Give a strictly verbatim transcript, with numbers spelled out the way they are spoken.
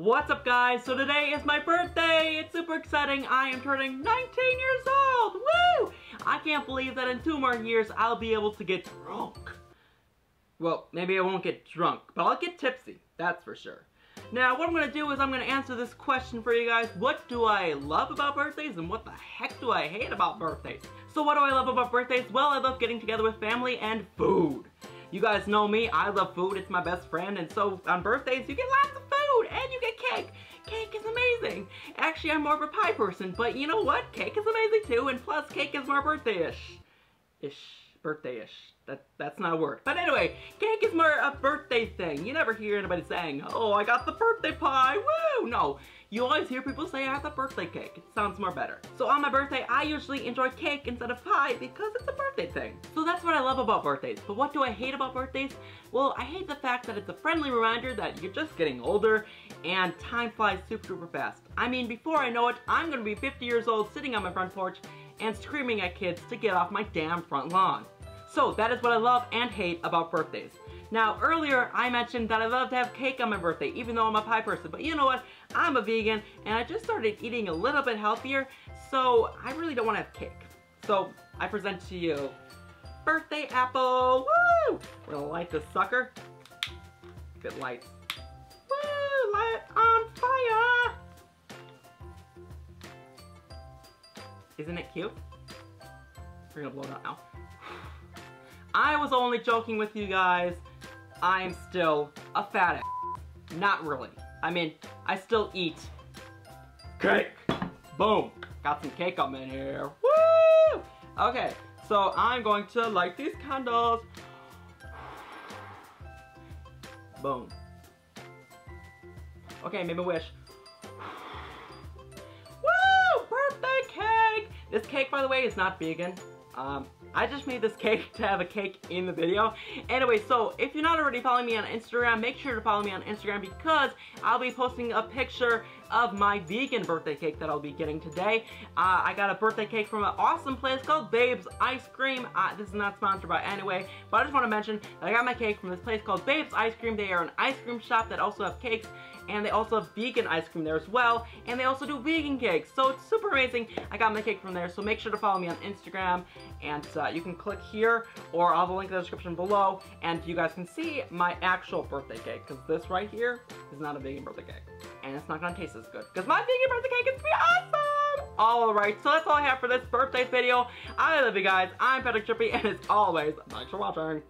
What's up, guys? So today is my birthday. It's super exciting. I am turning nineteen years old. Woo! I can't believe that in two more years I'll be able to get drunk. Well, maybe I won't get drunk, but I'll get tipsy. That's for sure. Now, what I'm going to do is I'm going to answer this question for you guys. What do I love about birthdays and what the heck do I hate about birthdays? So what do I love about birthdays? Well, I love getting together with family and food. You guys know me. I love food. It's my best friend. And so on birthdays, you get lots of food and you get cake. Cake is amazing. Actually, I'm more of a pie person, but you know what? Cake is amazing too, and plus cake is more birthday-ish. Ish. Birthday-ish. That, that's not a word. But anyway, cake is more a birthday thing. You never hear anybody saying, oh, I got the birthday pie, woo! No. You always hear people say, I got the birthday cake. It sounds more better. So on my birthday, I usually enjoy cake instead of pie because it's a birthday thing. So that's what I love about birthdays. But what do I hate about birthdays? Well, I hate the fact that it's a friendly reminder that you're just getting older and time flies super duper fast. I mean, before I know it, I'm gonna be fifty years old sitting on my front porch and screaming at kids to get off my damn front lawn. So that is what I love and hate about birthdays. Now, earlier I mentioned that I love to have cake on my birthday, even though I'm a pie person, but you know what? I'm a vegan and I just started eating a little bit healthier, so I really don't want to have cake. So I present to you birthday apple, woo! We're gonna light this sucker. Good light. Woo, light on fire! Isn't it cute? We're gonna blow it out now. I was only joking with you guys. I am still a fat ass. Not really. I mean, I still eat cake. Boom. Got some cake up in here. Woo! Okay, so I'm going to light these candles. Boom. Okay, make me wish. This cake, by the way, is not vegan. Um, I just made this cake to have a cake in the video. Anyway, so if you're not already following me on Instagram, make sure to follow me on Instagram because I'll be posting a picture of my vegan birthday cake that I'll be getting today. Uh, I got a birthday cake from an awesome place called Babe's Ice Cream. Uh, this is not sponsored by anyway, but I just want to mention that I got my cake from this place called Babe's Ice Cream. They are an ice cream shop that also have cakes. And they also have vegan ice cream there as well. And they also do vegan cakes. So it's super amazing. I got my cake from there. So make sure to follow me on Instagram. And uh, you can click here or I'll have a link in the description below. And you guys can see my actual birthday cake. Because this right here is not a vegan birthday cake. And it's not going to taste as good. Because my vegan birthday cake is pretty awesome. Alright, so that's all I have for this birthday video. I love you guys. I'm Patrick Trippy. And as always, thanks for watching.